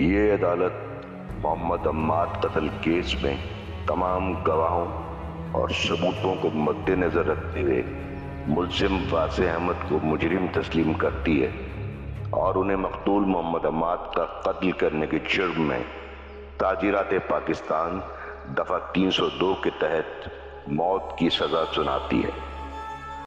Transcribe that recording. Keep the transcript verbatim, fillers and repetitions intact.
ये अदालत मोहम्मद अम्मार कत्ल केस में तमाम गवाहों और सबूतों को मद्देनजर रखते हुए मुल्ज़िम वासे अहमद को मुजरिम तस्लीम करती है और उन्हें मकतूल मोहम्मद अम्मार का कत्ल करने के जुर्म में ताजीरात पाकिस्तान दफ़ा तीन सौ दो के तहत मौत की सज़ा सुनाती है।